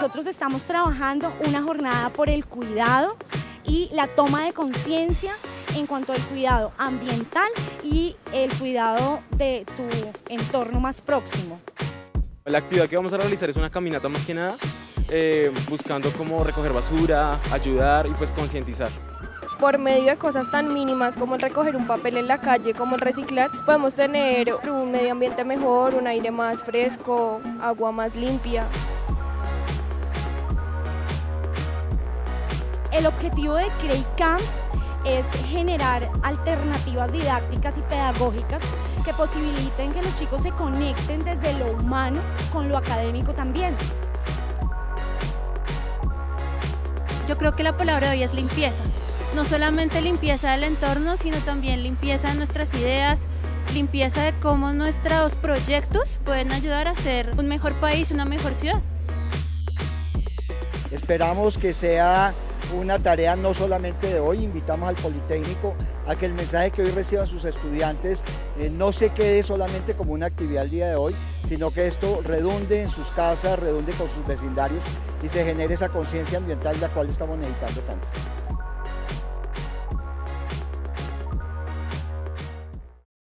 nosotros estamos trabajando una jornada por el cuidado y la toma de conciencia en cuanto al cuidado ambiental y el cuidado de tu entorno más próximo. La actividad que vamos a realizar es una caminata más que nada, buscando cómo recoger basura, ayudar y pues concientizar. Por medio de cosas tan mínimas como el recoger un papel en la calle, como el reciclar, podemos tener un medio ambiente mejor, un aire más fresco, agua más limpia. El objetivo de CreaCamps es generar alternativas didácticas y pedagógicas que posibiliten que los chicos se conecten desde lo humano con lo académico también. Yo creo que la palabra de hoy es limpieza. No solamente limpieza del entorno, sino también limpieza de nuestras ideas, limpieza de cómo nuestros proyectos pueden ayudar a ser un mejor país, una mejor ciudad. Esperamos que sea una tarea no solamente de hoy, invitamos al Politécnico a que el mensaje que hoy reciban sus estudiantes no se quede solamente como una actividad el día de hoy, sino que esto redunde en sus casas, redunde con sus vecindarios y se genere esa conciencia ambiental de la cual estamos necesitando tanto.